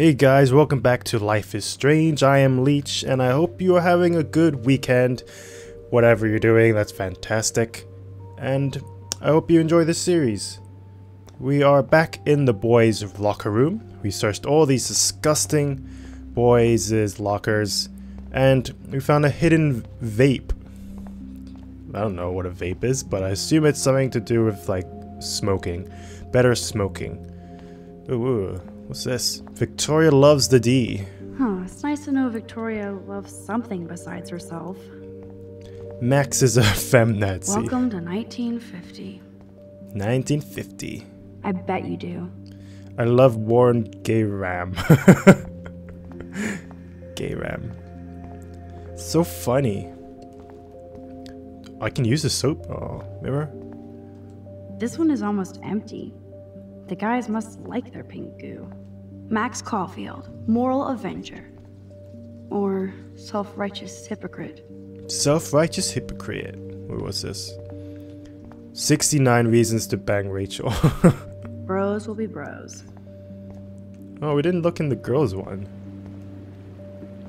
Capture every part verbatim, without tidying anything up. Hey guys, welcome back to Life is Strange. I am Leech and I hope you are having a good weekend. Whatever you're doing, that's fantastic. And I hope you enjoy this series. We are back in the boys' locker room. We searched all these disgusting boys' lockers and we found a hidden vape. I don't know what a vape is, but I assume it's something to do with like smoking. Better smoking. Ooh. What's this? Victoria loves the D. Huh, it's nice to know Victoria loves something besides herself. Max is a feminazi. Welcome to nineteen fifty. nineteen fifty. I bet you do. I love Warren Gay Ram. Gay Ram. So funny. I can use the soap. Oh, remember? This one is almost empty. The guys must like their pink goo. Max Caulfield, moral avenger. Or self-righteous hypocrite. Self-righteous hypocrite. What was this? sixty-nine reasons to bang Rachel. Bros will be bros. Oh, we didn't look in the girls one.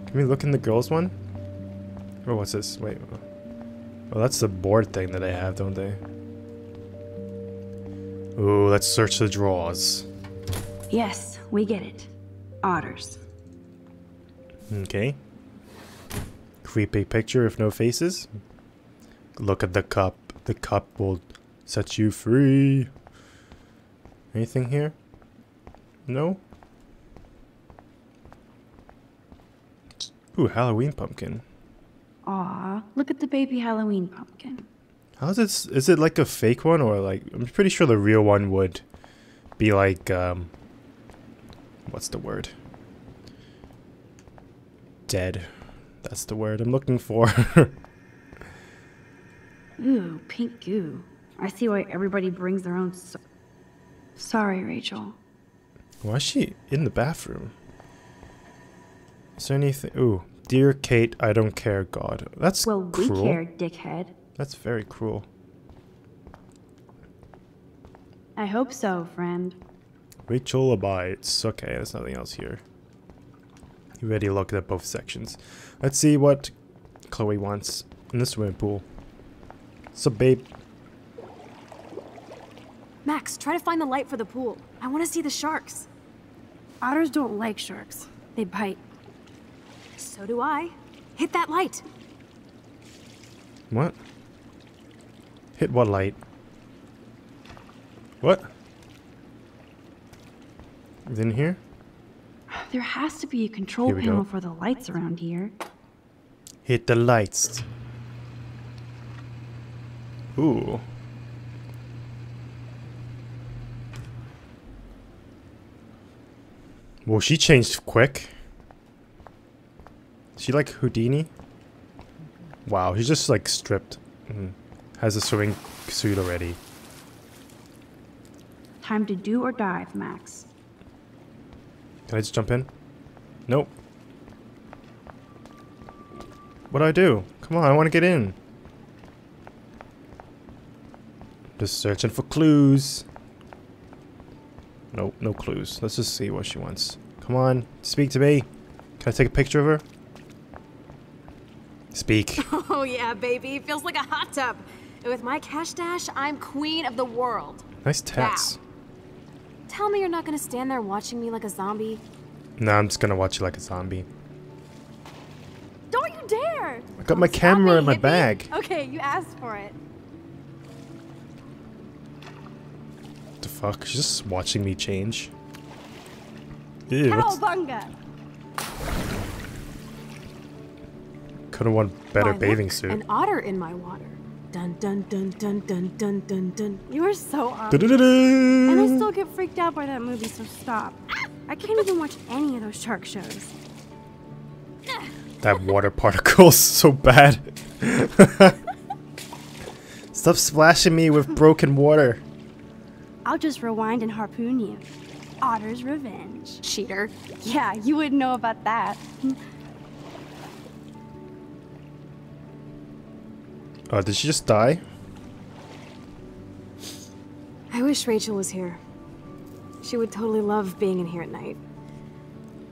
Can we look in the girls one? Or what's this? Wait. Oh, that's the board thing that they have, don't they? Ooh, let's search the drawers. Yes, we get it. Otters. Okay. Creepy picture with no faces. Look at the cup. The cup will set you free. Anything here? No? Ooh, Halloween pumpkin. Aw, look at the baby Halloween pumpkin. How's it? Is it like a fake one or like? I'm pretty sure the real one would be like, um, what's the word? Dead. That's the word I'm looking for. Ooh, pink goo. I see why everybody brings their own. So Sorry, Rachel. Why is she in the bathroom? Is there anything? Ooh, dear Kate, I don't care, God. That's well, we cruel. care, dickhead. That's very cruel. I hope so, friend. Rachel abides. Okay, there's nothing else here. You already looked at both sections. Let's see what Chloe wants in the swimming pool. So, babe. Max, try to find the light for the pool. I want to see the sharks. Otters don't like sharks. They bite. So do I. Hit that light. What? Hit what light? What? It's in here? There has to be a control panel go. for the lights around here. Hit the lights. Ooh. Well, she changed quick. She like Houdini? Wow, she's just like stripped. Mm. Has a swimming suit already. Time to do or dive, Max. Can I just jump in? Nope. What do I do? Come on, I want to get in. Just searching for clues. Nope, no clues. Let's just see what she wants. Come on, speak to me. Can I take a picture of her? Speak. Oh yeah, baby. Feels like a hot tub. And with my cash dash, I'm queen of the world. Nice tats. Wow. Tell me you're not gonna stand there watching me like a zombie. No, nah, I'm just gonna watch you like a zombie. Don't you dare! I got oh, my camera me, in my hippie. bag. Okay, you asked for it. What the fuck? She's just watching me change. Ew, Cowabunga! Could have won better Why, bathing look, suit. An otter in my water. Dun dun dun dun dun dun dun dun. You are so on. And I still get freaked out by that movie, so stop. I can't even watch any of those shark shows. That water particle's so bad. Stop splashing me with broken water. I'll just rewind and harpoon you. Otter's revenge. Cheater. Yeah, you wouldn't know about that. Oh, uh, did she just die? I wish Rachel was here. She would totally love being in here at night.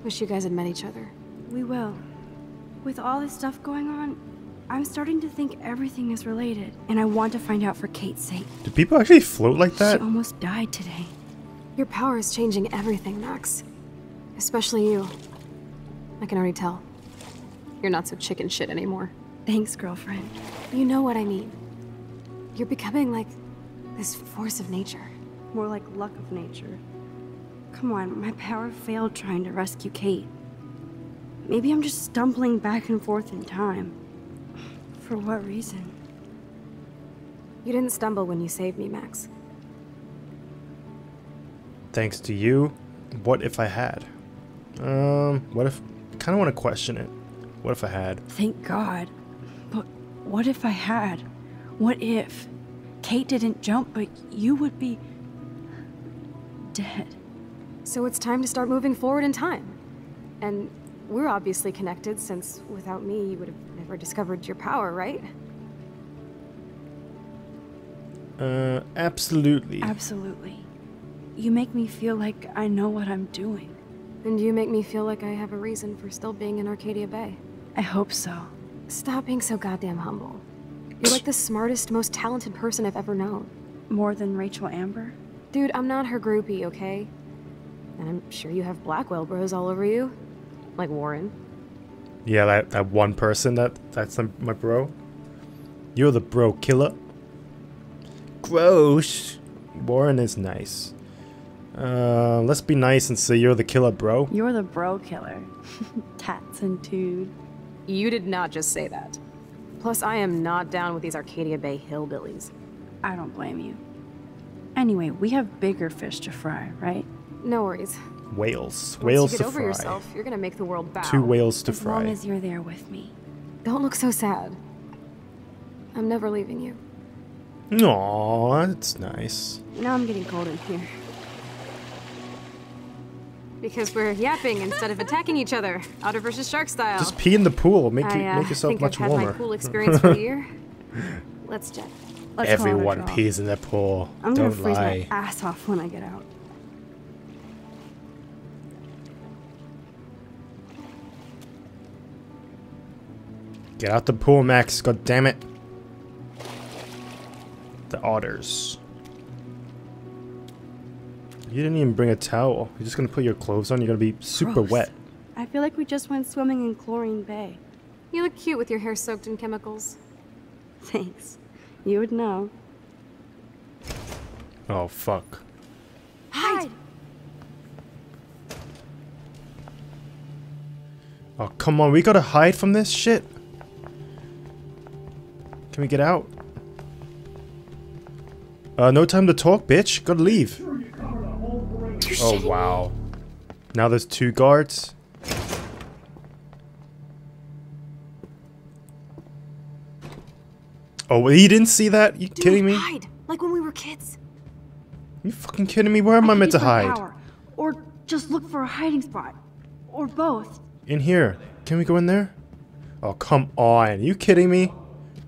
Wish you guys had met each other. We will. With all this stuff going on, I'm starting to think everything is related, and I want to find out for Kate's sake. Do people actually float like that? She almost died today. Your power is changing everything, Max. Especially you. I can already tell. You're not so chicken shit anymore. Thanks, girlfriend. You know what I mean. You're becoming like this force of nature. More like luck of nature. Come on, my power failed trying to rescue Kate. Maybe I'm just stumbling back and forth in time. For what reason? You didn't stumble when you saved me, Max. Thanks to you, what if I had? Um, what if... I kind of want to question it. What if I had? Thank God. But what if I had? What if Kate didn't jump, but you would be... dead. So it's time to start moving forward in time. And we're obviously connected, since without me, you would have never discovered your power, right? Uh, absolutely. Absolutely. You make me feel like I know what I'm doing. And you make me feel like I have a reason for still being in Arcadia Bay. I hope so. Stop being so goddamn humble. You're like the smartest, most talented person I've ever known. More than Rachel Amber? Dude, I'm not her groupie, okay? And I'm sure you have Blackwell bros all over you. Like Warren. Yeah, that, that one person, that that's my bro. You're the bro killer. Gross. Warren is nice. Uh, let's be nice and say you're the killer, bro. You're the bro killer. Tats and dude. You did not just say that. Plus, I am not down with these Arcadia Bay hillbillies. I don't blame you. Anyway, we have bigger fish to fry, right? No worries. Whales. Whales to fry. Once you get over yourself, you're gonna make the world bow. Two whales to fry. As long as you're there with me. Don't look so sad. I'm never leaving you. Aww, that's nice. Now I'm getting cold in here. Because we're yapping instead of attacking each other, otter versus shark style. Just pee in the pool. Make, I, uh, you, make yourself think much I've had warmer. My pool experience for the year. Let's jet. Let's Everyone pees in the pool. I'm Don't gonna freeze lie. my ass off when I get out. Get out the pool, Max. God damn it. The otters. You didn't even bring a towel. You're just gonna put your clothes on. You're gonna be super Gross. wet. I feel like we just went swimming in Chlorine Bay. You look cute with your hair soaked in chemicals. Thanks. You would know. Oh, fuck. Hide! Oh, come on. We gotta hide from this shit. Can we get out? Uh, no time to talk, bitch. Gotta leave. Oh, wow. Now there's two guards. Oh, he didn't see that? You Dude, kidding me? Hide, like when we were kids. You fucking kidding me? Where am I, I meant to hide? Power, or just look for a hiding spot. Or both. In here. Can we go in there? Oh, come on. You kidding me?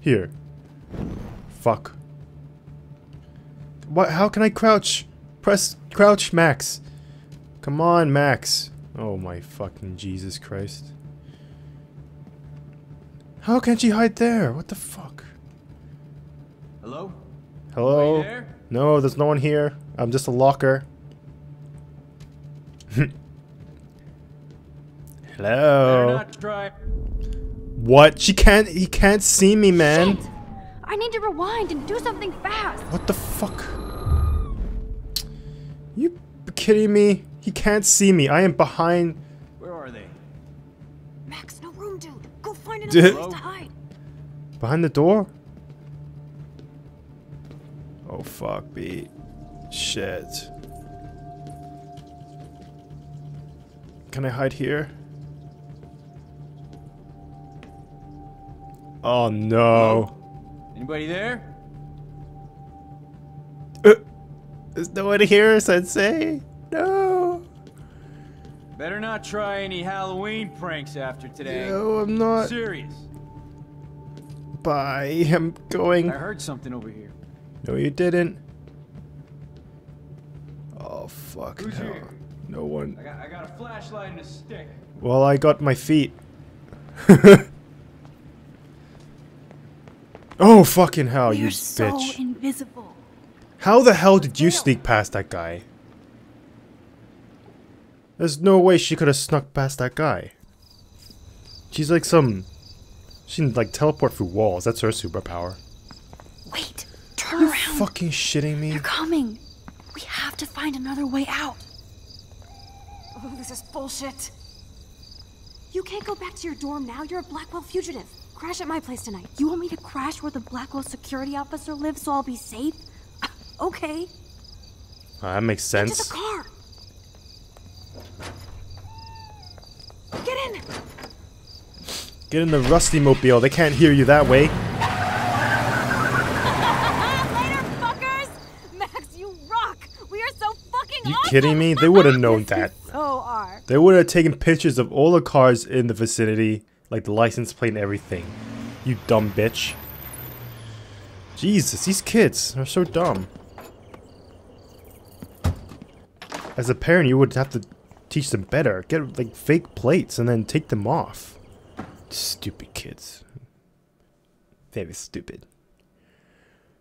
Here. Fuck. What? How can I crouch? Press crouch, Max. Come on, Max. Oh my fucking Jesus Christ. How can she hide there? What the fuck? Hello? Hello? Are you there? No, there's no one here. I'm just a locker. Hello? Not dry. What? She can't- he can't see me, man. Shit. I need to rewind and do something fast. What the fuck? You kidding me? He can't see me. I am behind. Where are they? Max, no room, dude. Go find another place to hide. Behind the door? Oh fuck, B. Shit. Can I hide here? Oh no. Anybody there? Uh. There's no one here, Sensei. No. Better not try any Halloween pranks after today. No, I'm not. Serious. Bye. I'm going. I heard something over here. No, you didn't. Oh fuck. Who's no. here? No one. I got, I got a flashlight and a stick. Well, I got my feet. Oh, fucking hell, you bitch. You're so invisible. How the hell did you sneak past that guy? There's no way she could have snuck past that guy. She's like some... She can, like, teleport through walls. That's her superpower. Wait, turn around. Are you fucking shitting me? They're coming. We have to find another way out. Oh, this is bullshit. You can't go back to your dorm now. You're a Blackwell fugitive. Crash at my place tonight. You want me to crash where the Blackwell security officer lives so I'll be safe? Uh, okay. Uh, that makes sense. Get to the car. Get in. Get in the rusty mobile. They can't hear you that way. Later, fuckers. Max, you rock. We are so fucking awesome. You kidding me? They would have known that. So are. They would have taken pictures of all the cars in the vicinity. Like the license plate and everything. You dumb bitch. Jesus, these kids are so dumb. As a parent, you would have to teach them better. Get like fake plates and then take them off. Stupid kids. Very stupid.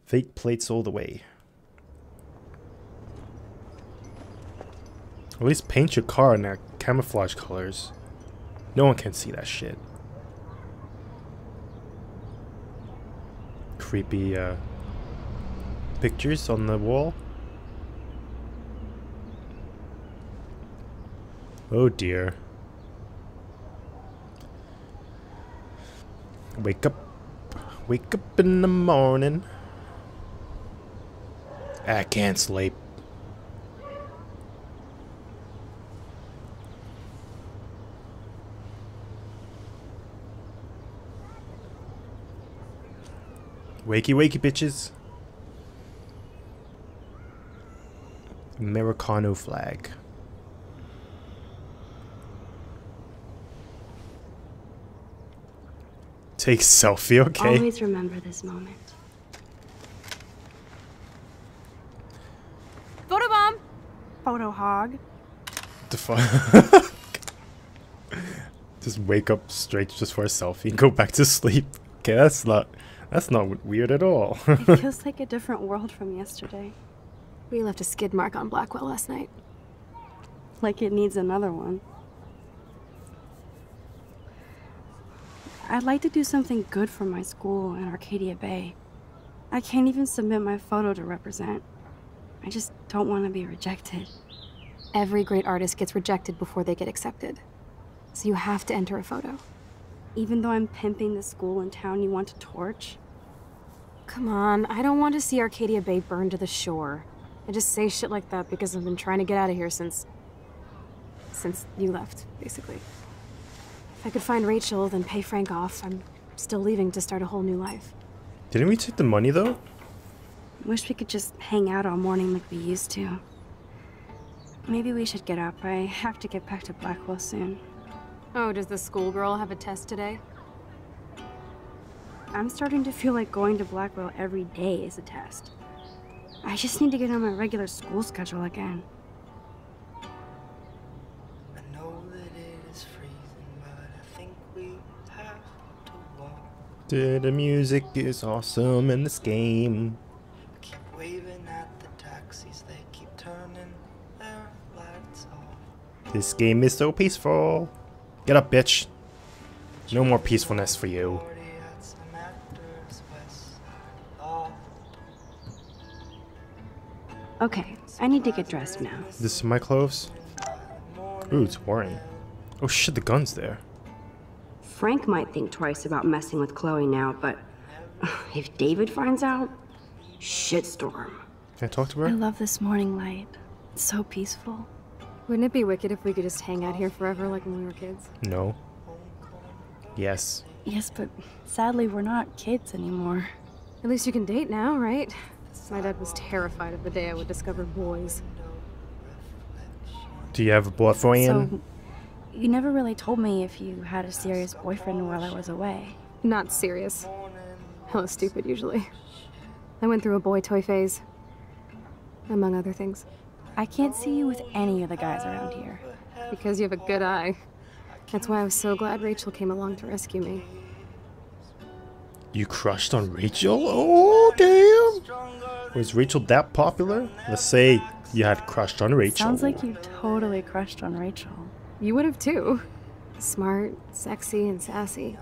Fake plates all the way. At least paint your car in that camouflage colors. No one can see that shit. Creepy uh, pictures on the wall. Oh dear. Wake up. Wake up in the morning. I can't sleep. Wakey, wakey, bitches. Americano flag. Take selfie, okay? Always remember this moment. Photobomb! Photo hog. The fuck? Just wake up straight just for a selfie and go back to sleep. Okay, that's not... That's not weird at all. It feels like a different world from yesterday. We left a skid mark on Blackwell last night. Like it needs another one. I'd like to do something good for my school in Arcadia Bay. I can't even submit my photo to represent. I just don't want to be rejected. Every great artist gets rejected before they get accepted. So you have to enter a photo. Even though I'm pimping the school and town you want to torch? Come on, I don't want to see Arcadia Bay burn to the shore. I just say shit like that because I've been trying to get out of here since... since you left, basically. If I could find Rachel, then pay Frank off. I'm still leaving to start a whole new life. Didn't we take the money, though? Wish we could just hang out all morning like we used to. Maybe we should get up. I have to get back to Blackwell soon. Oh, does the schoolgirl have a test today? I'm starting to feel like going to Blackwell every day is a test. I just need to get on my regular school schedule again. I know that it is freezing, but I think we have to walk. Dude, the music is awesome in this game. I keep waving at the taxis, they keep turning their lights off. This game is so peaceful. Get up, bitch. No more peacefulness for you. Okay, I need to get dressed now. This is my clothes? Ooh, it's Warren. Oh shit, the gun's there. Frank might think twice about messing with Chloe now, but if David finds out, shitstorm. Can I talk to her? I love this morning light. It's so peaceful. Wouldn't it be wicked if we could just hang out here forever like when we were kids? No. Yes. Yes, but sadly we're not kids anymore. At least you can date now, right? My dad was terrified of the day I would discover boys. Do you have a boyfriend? So, you never really told me if you had a serious boyfriend while I was away. Not serious. Hella stupid, usually. I went through a boy toy phase. Among other things. I can't see you with any of the guys around here. Because you have a good eye. That's why I was so glad Rachel came along to rescue me. You crushed on Rachel? Oh, damn! Was Rachel that popular? Let's say you had crushed on Rachel. Sounds like you totally crushed on Rachel. You would have too. Smart, sexy, and sassy.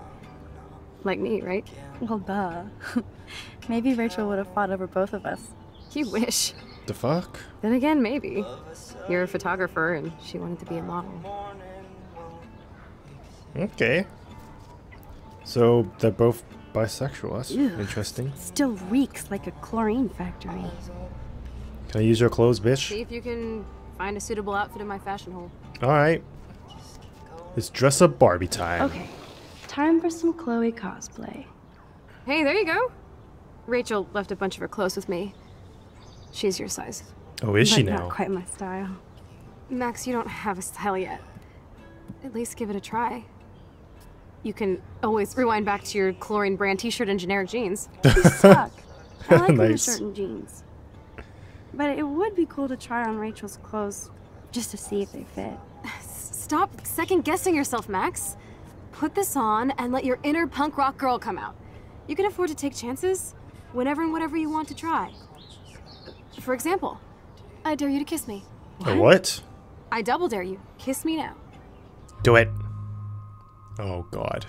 Like me, right? Well, duh. Maybe Rachel would have fought over both of us. You wish. The fuck? Then again, maybe. You're a photographer and she wanted to be a model. Okay. So they're both bisexual. That's Ugh, interesting. Still reeks like a chlorine factory. Can I use your clothes, bitch? See if you can find a suitable outfit in my fashion hole. Alright. It's dress up Barbie time. Okay. Time for some Chloe cosplay. Hey, there you go. Rachel left a bunch of her clothes with me. She's your size. Oh, is but she now? Not quite my style. Max, you don't have a style yet. At least give it a try. You can always rewind back to your chlorine brand t-shirt and generic jeans. You suck. I like nice. my shirt and jeans. But it would be cool to try on Rachel's clothes just to see if they fit. Stop second-guessing yourself, Max. Put this on and let your inner punk rock girl come out. You can afford to take chances whenever and whatever you want to try. For example, I dare you to kiss me. What? A what? I double dare you. Kiss me now. Do it. Oh god.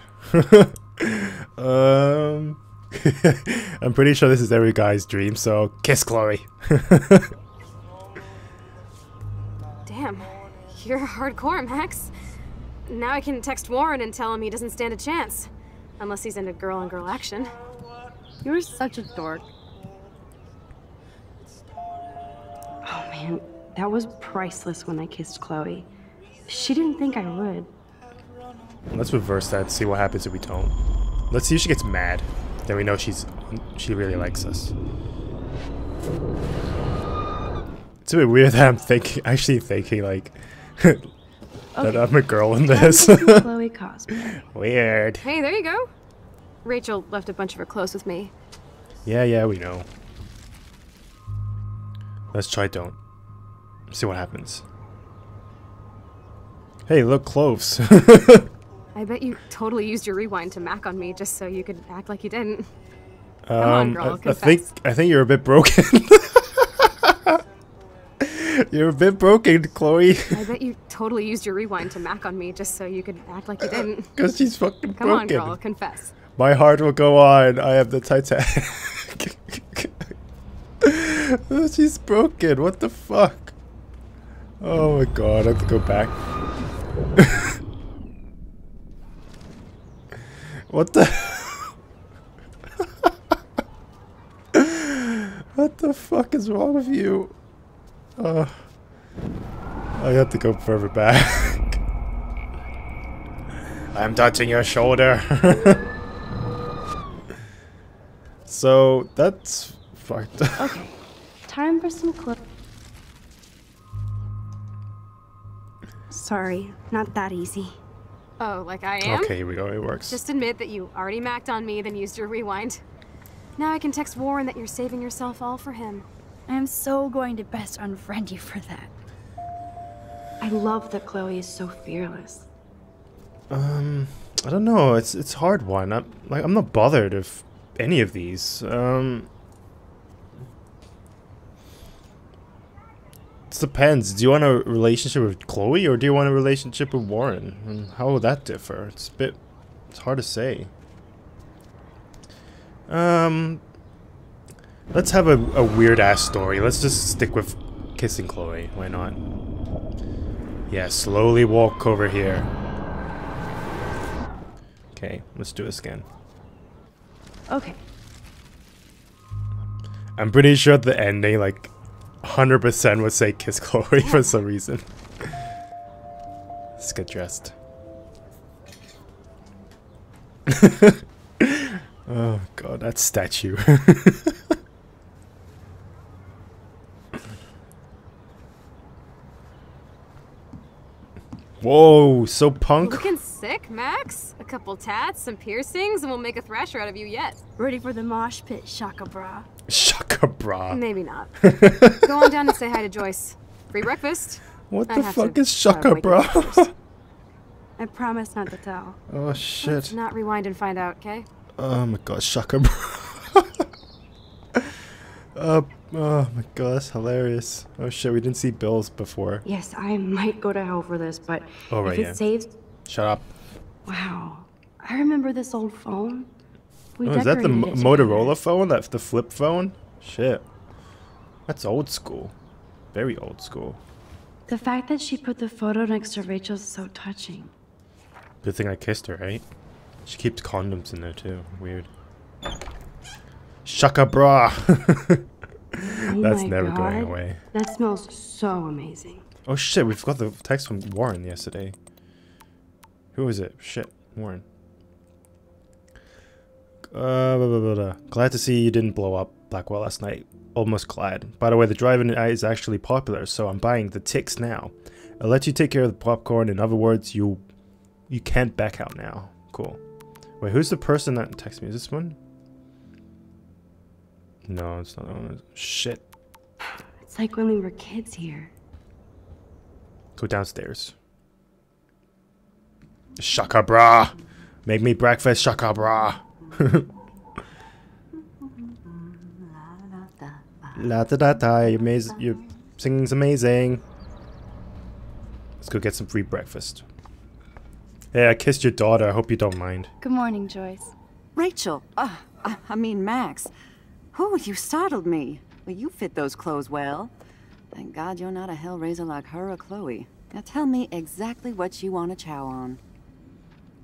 um, I'm pretty sure this is every guy's dream, so kiss Chloe. Damn, you're hardcore, Max. Now I can text Warren and tell him he doesn't stand a chance. Unless he's into girl on girl action. You're such a dork. Oh man, that was priceless when I kissed Chloe. She didn't think I would. Let's reverse that and see what happens if we don't. Let's see if she gets mad. Then we know she's she really likes us. It's a bit weird that I'm thinking, actually thinking like that okay. I'm a girl in this. Chloe cosplay. Weird. Hey, there you go. Rachel left a bunch of her clothes with me. Yeah, yeah, we know. Let's try don't. See what happens. Hey, look, close. I bet you totally used your rewind to Mac on me just so you could act like you didn't. Come um, on, girl, I, confess. I think I think you're a bit broken. You're a bit broken, Chloe. I bet you totally used your rewind to Mac on me just so you could act like you didn't. Because she's fucking Come broken. Come on, girl, confess. My heart will go on. I am the Titanic. Oh, she's broken. What the fuck? Oh my god, I have to go back. What the What the fuck is wrong with you? Uh, I have to go further back. I'm touching your shoulder. So that's fucked up. Okay. Time for some clips. Sorry, not that easy. Oh, like I am? Okay, here we go, it works. Just admit that you already macked on me, then used your rewind. Now I can text Warren that you're saving yourself all for him. I am so going to best unfriend you for that. I love that Chloe is so fearless. Um, I don't know, it's it's hard one. I'm, like, I'm not bothered if any of these. Um... It depends. Do you want a relationship with Chloe or do you want a relationship with Warren? And how will that differ? It's a bit... It's hard to say. Um... Let's have a, a weird-ass story. Let's just stick with kissing Chloe. Why not? Yeah, slowly walk over here. Okay, let's do this again. Okay. I'm pretty sure at the ending, like... one hundred percent would say kiss Chloe for some reason. Let's get dressed. Oh god, that statue. Whoa, so punk. Looking sick, Max. A couple tats, some piercings, and we'll make a thrasher out of you yet. Ready for the mosh pit, shaka bra. Shaka bra. Maybe not. Go on down and say hi to Joyce. Free breakfast. What I the fuck to, is sucker, uh, bro? I promise not to tell. Oh shit. Let's not rewind and find out, okay? Oh my god, sucker, bro. uh, oh my god, that's hilarious. Oh shit, we didn't see Bill's before. Yes, I might go to hell for this, but oh, right, if it yeah. saves... Shut up. Wow, I remember this old phone. We oh, is that the M Motorola phone? That's the flip phone? Shit. That's old school. Very old school. The fact that she put the photo next to Rachel's is so touching. Good thing I kissed her, right? She keeps condoms in there too. Weird. Shaka bra! Oh that's never God. Going away. That smells so amazing. Oh shit, we've got the text from Warren yesterday. Who is it? Shit, Warren. Uh, blah, blah, blah, blah. Glad to see you didn't blow up Blackwell last night. Almost glad. By the way, the drive-in is actually popular, so I'm buying the tickets now. I'll let you take care of the popcorn. In other words, you you can't back out now. Cool. Wait, who's the person that texted me? Is this one? No, it's not that one. Shit. It's like when we were kids here. Go downstairs. Shaka bra. Make me breakfast, shaka bra. La da da da, you're, amaz you're singing's amazing. Let's go get some free breakfast. Hey, I kissed your daughter. I hope you don't mind. Good morning, Joyce. Rachel, uh, uh, I mean Max. Oh, you startled me. Well, you fit those clothes well. Thank God you're not a hellraiser like her or Chloe. Now tell me exactly what you want to chow on.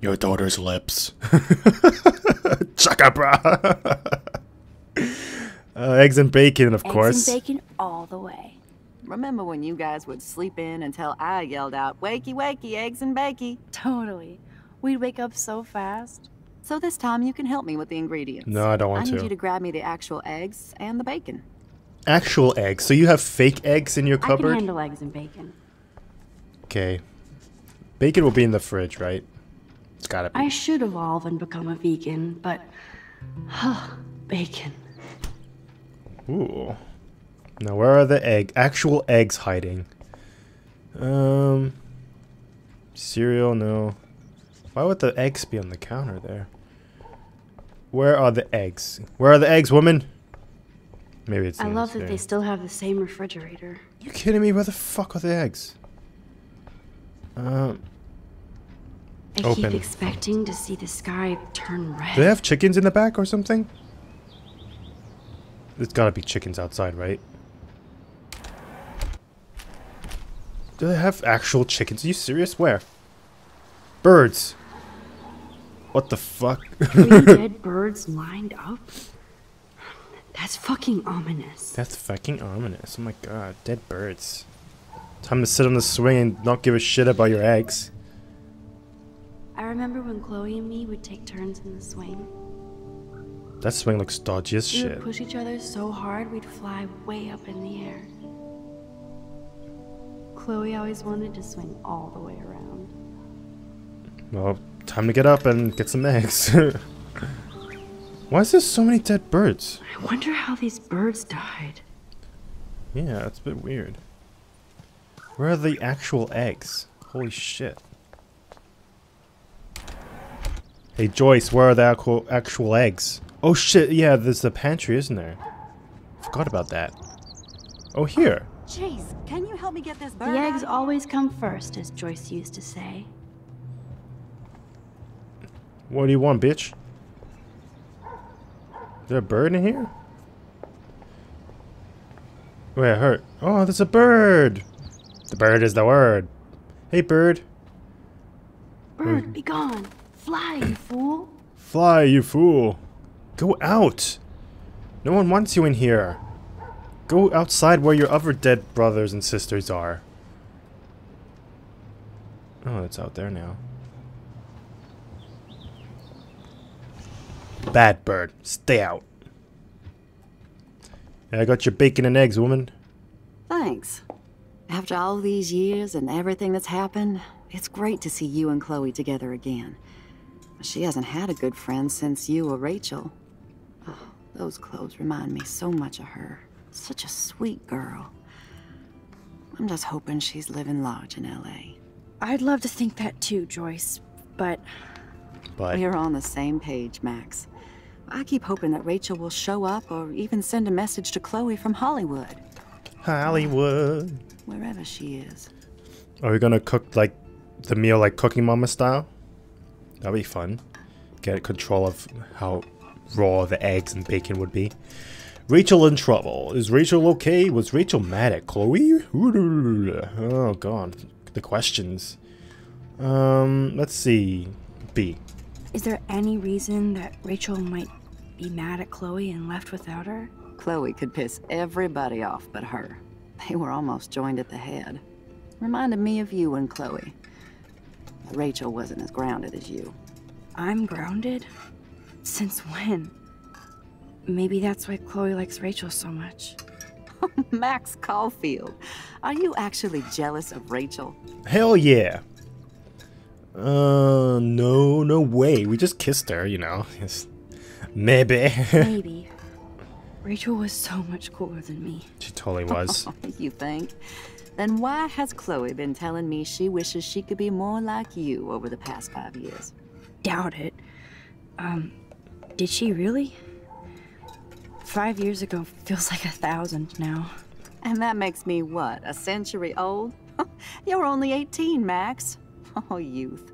Your daughter's lips. Chaka bra. Uh, eggs and bacon, of eggs course. Eggs and bacon all the way. Remember when you guys would sleep in until I yelled out, wakey, wakey, eggs and bakey. Totally. We'd wake up so fast. So this time you can help me with the ingredients. No, I don't want to. I need to. you to grab me the actual eggs and the bacon. Actual eggs? So you have fake eggs in your cupboard? I can handle eggs and bacon. Okay. Bacon will be in the fridge, right? It's gotta be. I should evolve and become a vegan, but... Huh, bacon. Ooh. Now where are the egg? Actual eggs hiding. Um... Cereal, no. Why would the eggs be on the counter there? Where are the eggs? Where are the eggs, woman? Maybe it's... I love that they still have the same refrigerator. You kidding me? Where the fuck are the eggs? Um... I open. keep expecting to see the sky turn red. Do they have chickens in the back or something? There's gotta be chickens outside, right? Do they have actual chickens? Are you serious? Where? Birds! What the fuck? Three dead birds lined up? That's fucking ominous. That's fucking ominous. Oh my god. Dead birds. Time to sit on the swing and not give a shit about your eggs. I remember when Chloe and me would take turns in the swing. That swing looks dodgy as shit. We would push each other so hard we'd fly way up in the air. Chloe always wanted to swing all the way around. Well, time to get up and get some eggs. Why is there so many dead birds? I wonder how these birds died. Yeah, it's a bit weird. Where are the actual eggs? Holy shit. Hey Joyce, where are the actual, actual eggs? Oh shit, yeah, there's the pantry, isn't there? Forgot about that. Oh, here. Jeez, oh, can you help me get this bird? The eggs always come first, as Joyce used to say. What do you want, bitch? Is there a bird in here? Wait, I heard. Oh, there's a bird! The bird is the word. Hey, bird. Bird, be gone. Fly, you fool! Fly, you fool! Go out! No one wants you in here. Go outside where your other dead brothers and sisters are. Oh, it's out there now. Bad bird, stay out. I got your bacon and eggs, woman. Thanks. After all these years and everything that's happened, it's great to see you and Chloe together again. She hasn't had a good friend since you or Rachel. Oh, those clothes remind me so much of her. Such a sweet girl. I'm just hoping she's living large in L A. I'd love to think that too, Joyce, but... But... We're on the same page, Max. I keep hoping that Rachel will show up or even send a message to Chloe from Hollywood. Hollywood. Wherever she is. Are we gonna cook like the meal like Cooking Mama style? That'd be fun. Get control of how raw the eggs and bacon would be. Rachel in trouble. Is Rachel okay? Was Rachel mad at Chloe? Oh god. The questions. Um, let's see. B. Is there any reason that Rachel might be mad at Chloe and left without her? Chloe could piss everybody off but her. They were almost joined at the head. Reminded me of you and Chloe. But Rachel wasn't as grounded as you. I'm grounded? Since when? Maybe that's why Chloe likes Rachel so much. Max Caulfield, are you actually jealous of Rachel? Hell yeah. Uh, no, no way. We just kissed her, you know. It's maybe. Maybe. Rachel was so much cooler than me. She totally was. You think? Then why has Chloe been telling me she wishes she could be more like you over the past five years? Doubt it. Um, did she really? Five years ago feels like a thousand now. And that makes me what, a century old? You're only eighteen, Max. Oh, youth.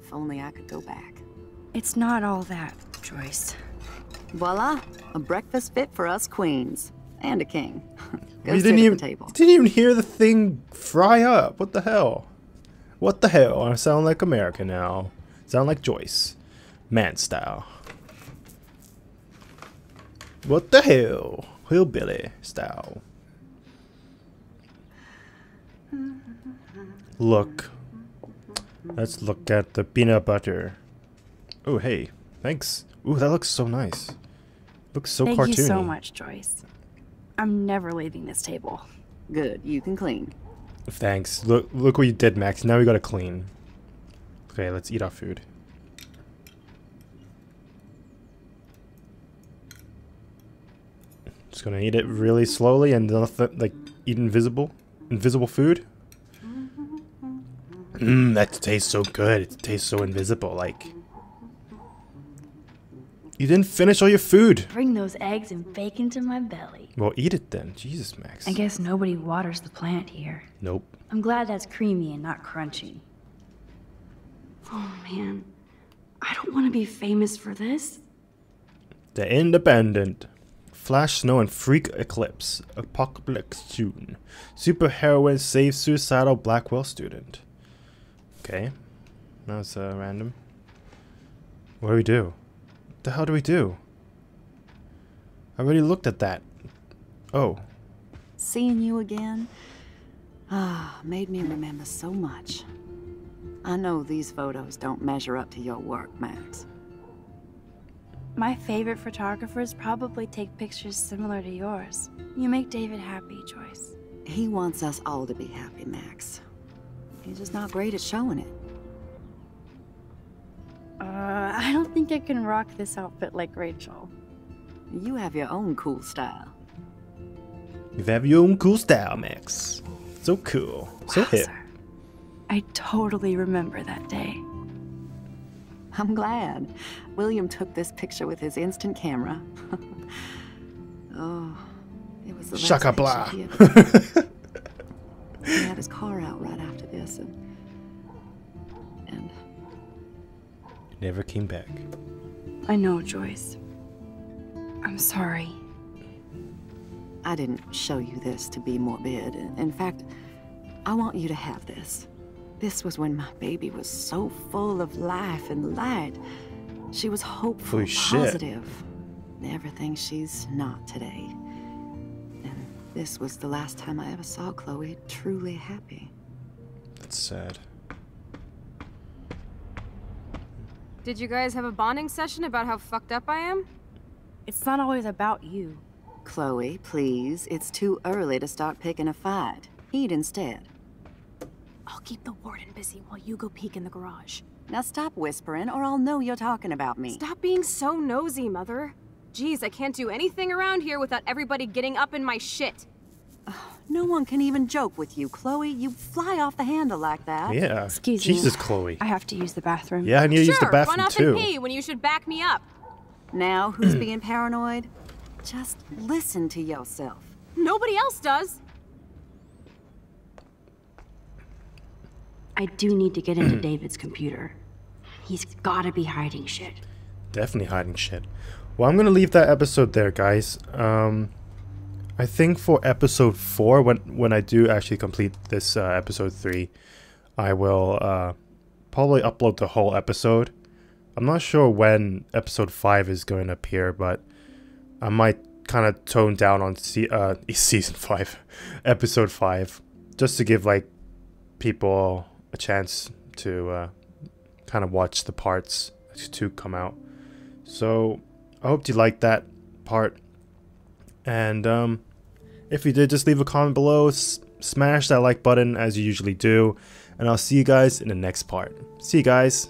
If only I could go back. It's not all that, Joyce. Voila, a breakfast fit for us queens. And a king. Go we didn't even, table. Didn't even hear the thing fry up. What the hell? What the hell? I sound like America now. Sound like Joyce. Man style. What the hell? Hillbilly style. Look. Let's look at the peanut butter. Oh, hey. Thanks. Ooh, that looks so nice. Looks so Thank cartoony. Thank you so much, Joyce. I'm never leaving this table. Good. You can clean. Thanks. Look, look what you did, Max. Now we gotta clean. Okay, let's eat our food. Just gonna eat it really slowly and nothing, like eat invisible, invisible food. Mmm, that tastes so good. It tastes so invisible, like. You didn't finish all your food. Bring those eggs and bacon to my belly. Well, eat it then. Jesus, Max. I guess nobody waters the plant here. Nope. I'm glad that's creamy and not crunchy. Oh, man. I don't want to be famous for this. The Independent. Flash snow and freak eclipse. Apocalypse soon. Superheroine saves suicidal Blackwell student. Okay, that was uh, random. What do we do? What the hell do we do? I already looked at that. Oh. Seeing you again, ah, oh, made me remember so much. I know these photos don't measure up to your work, Max. My favorite photographers probably take pictures similar to yours. You make David happy, Joyce. He wants us all to be happy, Max. He's just not great at showing it. Uh, I don't think I can rock this outfit like Rachel. You have your own cool style. You have your own cool style, Max. So cool. So wow, hip. Sir. I totally remember that day. I'm glad. William took this picture with his instant camera. Oh, it was the Shaka blah. He had his car out right after this, and, and... never came back. I know, Joyce. I'm sorry. I didn't show you this to be morbid. In fact, I want you to have this. This was when my baby was so full of life and light. She was hopeful, Holy positive. Shit. Everything she's not today. This was the last time I ever saw Chloe truly happy. That's sad. Did you guys have a bonding session about how fucked up I am? It's not always about you. Chloe, please. It's too early to start picking a fight. Eat instead. I'll keep the warden busy while you go peek in the garage. Now stop whispering or I'll know you're talking about me. Stop being so nosy, Mother. Jeez, I can't do anything around here without everybody getting up in my shit. Oh, No one can even joke with you, Chloe. You fly off the handle like that. Yeah. Excuse me. Jesus, Chloe. I have to use the bathroom. Yeah, I need to use the bathroom too. Sure, run off and pee when you should back me up. Now who's being paranoid? Just listen to yourself. Nobody else does. I do need to get into David's computer. He's gotta be hiding shit. Definitely hiding shit. Well, I'm gonna leave that episode there, guys. Um... I think for episode four, when when I do actually complete this uh, episode three, I will uh, probably upload the whole episode. I'm not sure when episode five is going to appear, but I might kind of tone down on se uh, season five, episode five, just to give like people a chance to uh, kind of watch the parts to come out. So I hope you liked that part, and um. If you did, just leave a comment below, s smash that like button as you usually do, and I'll see you guys in the next part. See you guys!